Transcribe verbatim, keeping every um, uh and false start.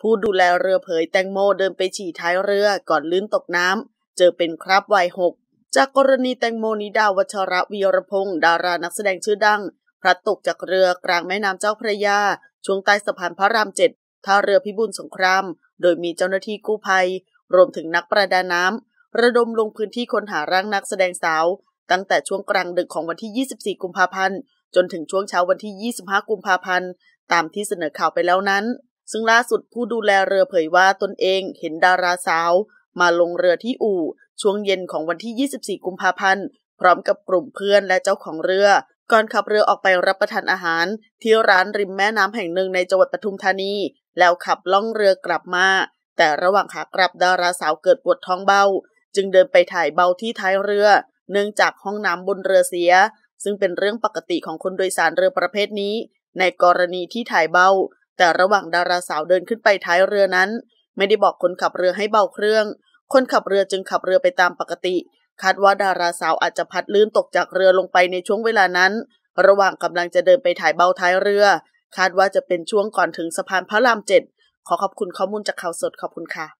ผู้ดูแลเรือเผยแตงโมเดินไปฉี่ท้ายเรือก่อนลื่นตกน้ำเจอเป็นคราบไวน์หกจากกรณีแตงโมนิดาวัชระวีรพงศ์ดารานักแสดงชื่อดังพลัดตกจากเรือกลางแม่น้ำเจ้าพระยาช่วงใต้สะพานพระรามเจ็ดท่าเรือพิบูลสงครามโดยมีเจ้าหน้าที่กู้ภัยรวมถึงนักประดาน้ำระดมลงพื้นที่ค้นหาร่างนักแสดงสาวตั้งแต่ช่วงกลางดึกของวันที่ยี่สิบสี่กุมภาพันธ์จนถึงช่วงเช้าวันที่ยี่สิบห้ากุมภาพันธ์ตามที่เสนอข่าวไปแล้วนั้นซึ่งล่าสุดผู้ดูแลเรือเผยว่าตนเองเห็นดาราสาวมาลงเรือที่อู่ช่วงเย็นของวันที่ยี่สิบสี่กุมภาพันธ์พร้อมกับกลุ่มเพื่อนและเจ้าของเรือก่อนขับเรือออกไปรับประทานอาหารที่ร้านริมแม่น้ำแห่งหนึ่งในจังหวัดปทุมธานีแล้วขับล่องเรือกลับมาแต่ระหว่างขากลับดาราสาวเกิดปวดท้องเบาจึงเดินไปถ่ายเบาที่ท้ายเรือเนื่องจากห้องน้ำบนเรือเสียซึ่งเป็นเรื่องปกติของคนโดยสารเรือประเภทนี้ในกรณีที่ถ่ายเบาแต่ระหว่างดาราสาวเดินขึ้นไปท้ายเรือนั้นไม่ได้บอกคนขับเรือให้เบาเครื่องคนขับเรือจึงขับเรือไปตามปกติคาดว่าดาราสาวอาจจะพัดลื่นตกจากเรือลงไปในช่วงเวลานั้นระหว่างกำลังจะเดินไปถ่ายเบาท้ายเรือคาดว่าจะเป็นช่วงก่อนถึงสะพานพระรามเจ็ดขอขอบคุณข้อมูลจากข่าวสดขอบคุณค่ะ